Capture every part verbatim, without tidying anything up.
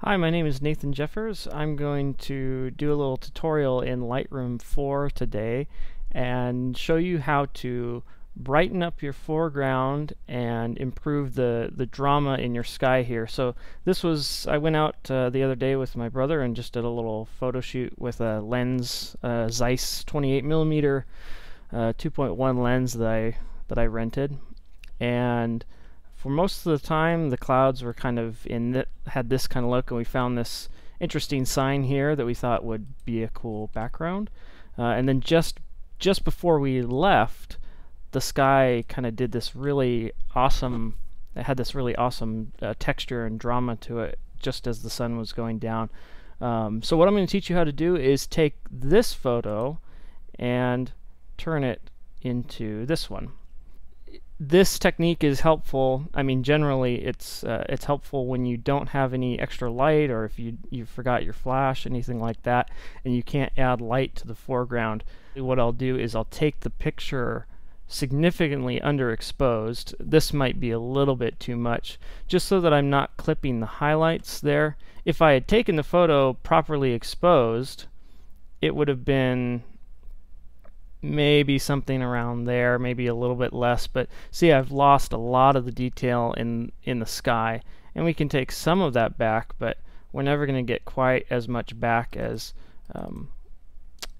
Hi, my name is Nathan Jeffers. I'm going to do a little tutorial in Lightroom four today and show you how to brighten up your foreground and improve the the drama in your sky here. So this was, I went out uh, the other day with my brother and just did a little photo shoot with a lens, uh, Zeiss twenty-eight millimeter uh, two point one lens that I that I rented, and for most of the time the clouds were kind of in that had this kind of look, and we found this interesting sign here that we thought would be a cool background, uh, and then just just before we left, the sky kind of did this really awesome it had this really awesome uh, texture and drama to it just as the sun was going down. Um, so what I'm going to teach you how to do is take this photo and turn it into this one. This technique is helpful. I mean, generally it's uh, it's helpful when you don't have any extra light, or if you you forgot your flash, anything like that, and you can't add light to the foreground. What I'll do is I'll take the picture significantly underexposed. This might be a little bit too much, just so that I'm not clipping the highlights there. If I had taken the photo properly exposed, it would have been maybe something around there, maybe a little bit less, but see, I've lost a lot of the detail in in the sky, and we can take some of that back, but we're never going to get quite as much back as um,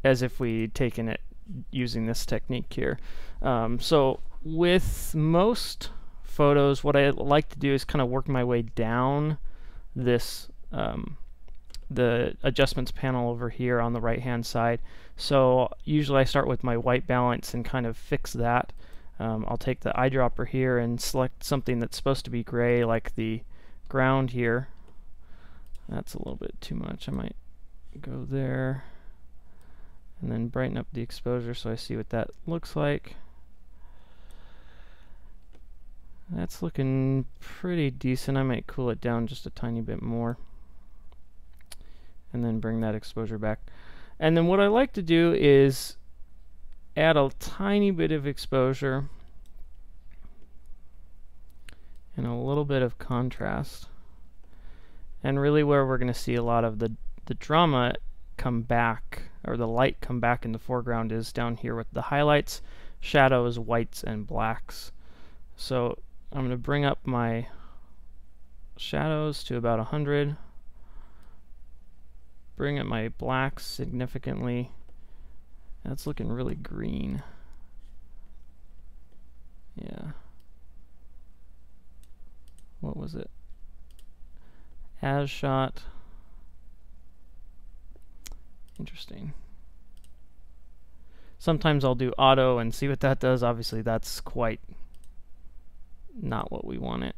as if we taken it using this technique here. Um, so with most photos, what I like to do is kind of work my way down this um, the adjustments panel over here on the right hand side. So usually I start with my white balance and kind of fix that. Um, I'll take the eyedropper here and select something that's supposed to be gray, like the ground here. That's a little bit too much. I might go there and then brighten up the exposure so I see what that looks like. That's looking pretty decent. I might cool it down just a tiny bit more, and then bring that exposure back. And then what I like to do is add a tiny bit of exposure and a little bit of contrast. And really where we're going to see a lot of the, the drama come back, or the light come back in the foreground, is down here with the highlights, shadows, whites, and blacks. So I'm going to bring up my shadows to about one hundred. Bring up my blacks significantly. That's looking really green. Yeah. What was it? As shot. Interesting. Sometimes I'll do auto and see what that does. Obviously that's quite not what we want it.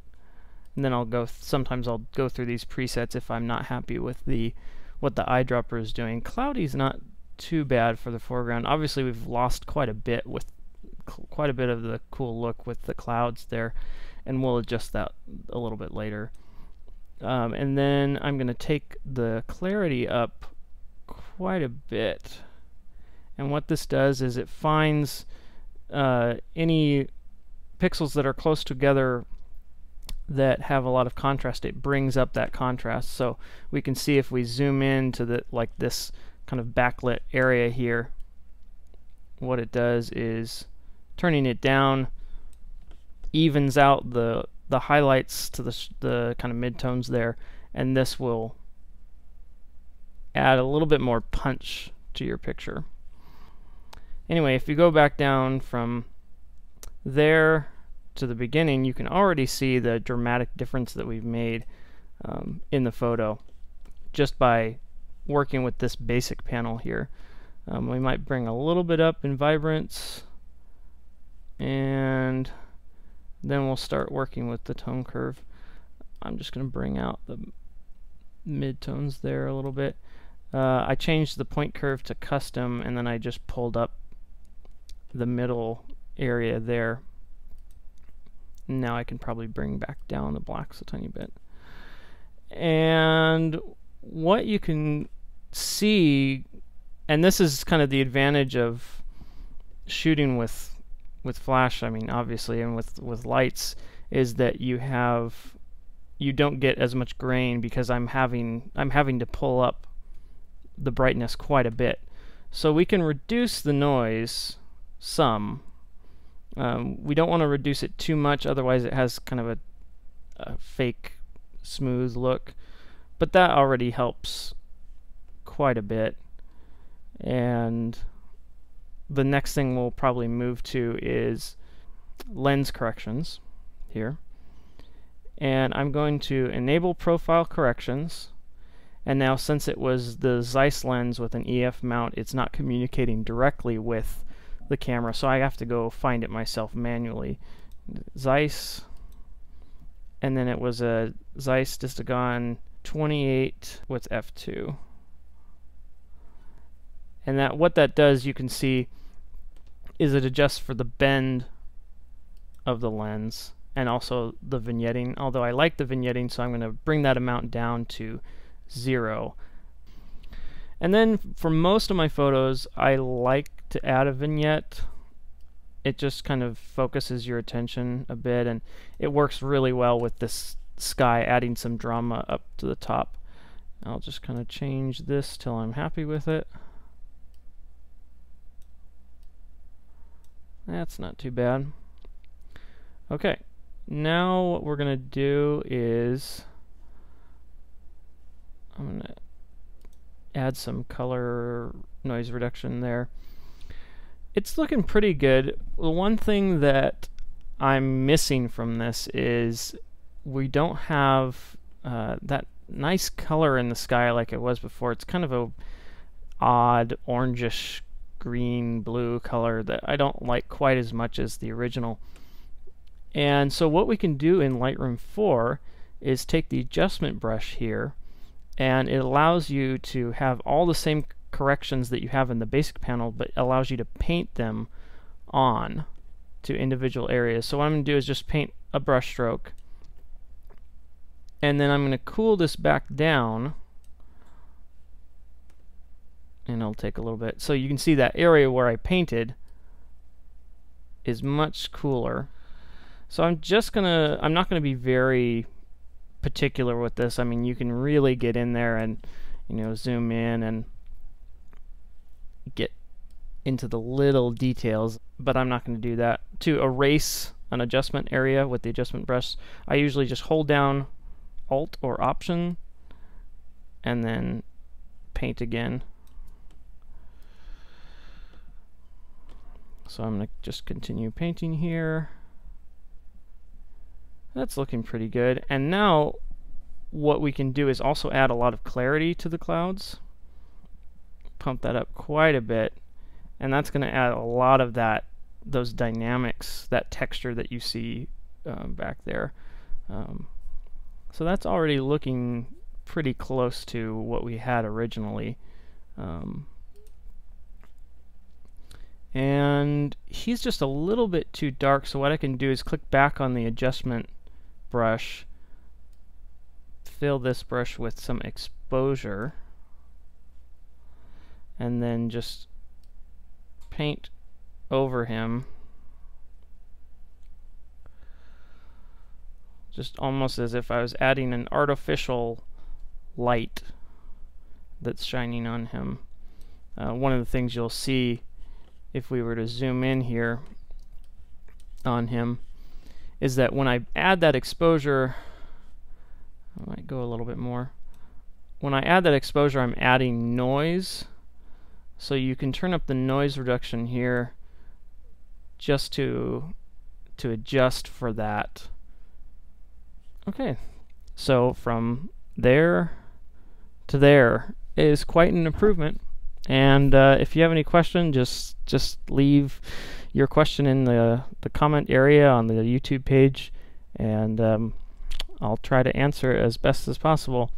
And then I'll go th- sometimes I'll go through these presets if I'm not happy with the what the eyedropper is doing. Cloudy's not too bad for the foreground. Obviously we've lost quite a bit with quite a bit of the cool look with the clouds there, and we'll adjust that a little bit later. Um, and then I'm gonna take the clarity up quite a bit, and what this does is it finds uh, any pixels that are close together that have a lot of contrast. It brings up that contrast, so we can see if we zoom in to the like this kind of backlit area here, what it does is turning it down evens out the the highlights to the sh the kind of midtones there, and this will add a little bit more punch to your picture. Anyway, if you go back down from there to the beginning, you can already see the dramatic difference that we've made um, in the photo just by working with this basic panel here. Um, we might bring a little bit up in vibrance, and then we'll start working with the tone curve. I'm just going to bring out the midtones there a little bit. Uh, I changed the point curve to custom, and then I just pulled up the middle area there. Now I can probably bring back down the blacks a tiny bit. And what you can see, and this is kind of the advantage of shooting with with flash, I mean obviously, and with with lights, is that you have you don't get as much grain because I'm having I'm having to pull up the brightness quite a bit. So we can reduce the noise some. Um, we don't want to reduce it too much, otherwise it has kind of a, a fake smooth look, but that already helps quite a bit. And the next thing we'll probably move to is lens corrections here. And I'm going to enable profile corrections. And now, since it was the Zeiss lens with an E F mount, it's not communicating directly with the camera, so I have to go find it myself manually. Zeiss, and then it was a Zeiss Distagon twenty-eight, what's F two? And that what that does, you can see, is it adjusts for the bend of the lens and also the vignetting, although I like the vignetting, so I'm going to bring that amount down to zero. And then for most of my photos, I like to add a vignette. It just kind of focuses your attention a bit, and it works really well with this sky, adding some drama up to the top. I'll just kind of change this till I'm happy with it. That's not too bad. Okay, now what we're gonna do is I'm gonna add some color noise reduction there. It's looking pretty good. The one thing that I'm missing from this is we don't have uh, that nice color in the sky like it was before. It's kind of a odd orangish green blue color that I don't like quite as much as the original. And so what we can do in Lightroom four is take the adjustment brush here, and it allows you to have all the same corrections that you have in the basic panel, but allows you to paint them on to individual areas. So what I'm going to do is just paint a brush stroke, and then I'm going to cool this back down, and it'll take a little bit. So you can see that area where I painted is much cooler. So I'm just going to, I'm not going to be very particular with this. I mean, you can really get in there and, you know, zoom in and get into the little details, but I'm not going to do that. To erase an adjustment area with the adjustment brush, I usually just hold down Alt or Option and then paint again. So I'm going to just continue painting here. That's looking pretty good. And now what we can do is also add a lot of clarity to the clouds. Pump that up quite a bit, and that's going to add a lot of that, those dynamics, that texture that you see um, back there. Um, so that's already looking pretty close to what we had originally. Um, and he's just a little bit too dark, so what I can do is click back on the adjustment brush, fill this brush with some exposure, and then just paint over him, just almost as if I was adding an artificial light that's shining on him. Uh, one of the things you'll see if we were to zoom in here on him is that when I add that exposure, I might go a little bit more, when I add that exposure, I'm adding noise. So you can turn up the noise reduction here just to to adjust for that. Okay, so from there to there is quite an improvement. And uh, if you have any question, just just leave your question in the the comment area on the YouTube page, and um, I'll try to answer it as best as possible.